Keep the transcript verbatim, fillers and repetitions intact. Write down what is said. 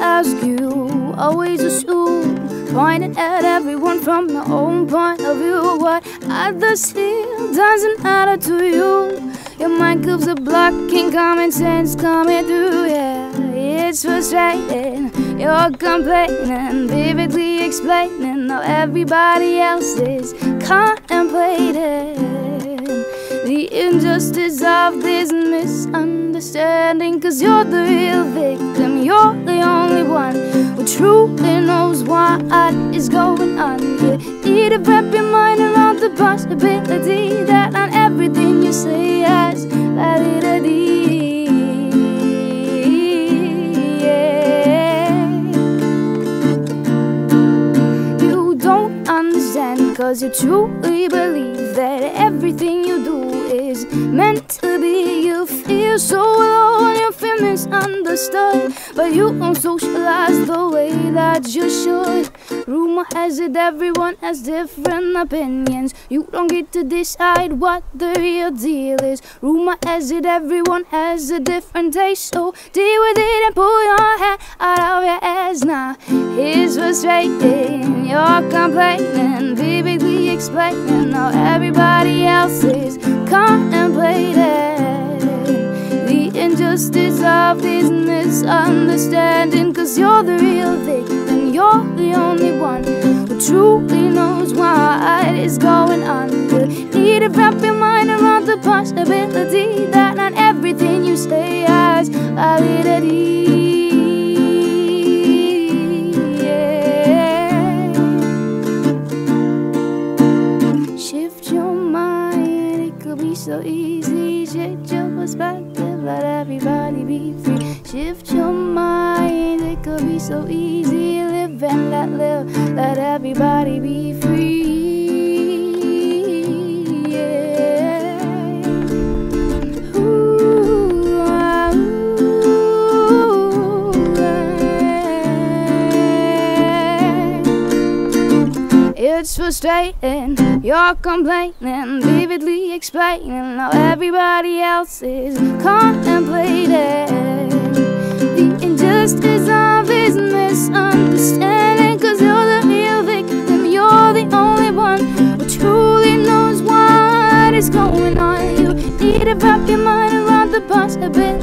ask you, always assume, pointing at everyone from your own point of view. What others see doesn't matter to you. Your mind keeps a blocking common sense coming through, yeah. It's frustrating, you're complaining, vividly explaining how everybody else is contemplating the injustice of this misunderstanding. Cause you're the real victim, you're the only one who truly knows what is going on. You need to wrap your mind around the possibility that not everything you say has validity. Yeah. You don't understand, cause you truly believe that everything you do is meant to be. You feel so alone, you feel misunderstood, but you don't socialize the way that you should. Rumor has it everyone has different opinions. You don't get to decide what the real deal is. Rumor has it everyone has a different taste, so deal with it and pull your head out of your ass now. It's frustrating, you're complaining, vividly explaining how everybody else is contemplating the injustice of this misunderstanding. Cause you're the real victim, you're the only one who truly knows what is going on. You need to wrap your mind around the possibility that not everything you say has validity. So easy, shift your perspective, let everybody be free. Shift your mind, it could be so easy. Live and let live, let everybody be free. Yeah. Ooh, ah, ooh, ah. It's frustrating, you're complaining, vividly explaining how everybody else is contemplating the injustice of this misunderstanding. Cause you're the real victim, you're the only one who truly knows what is going on. You need to wrap your mind around the possibility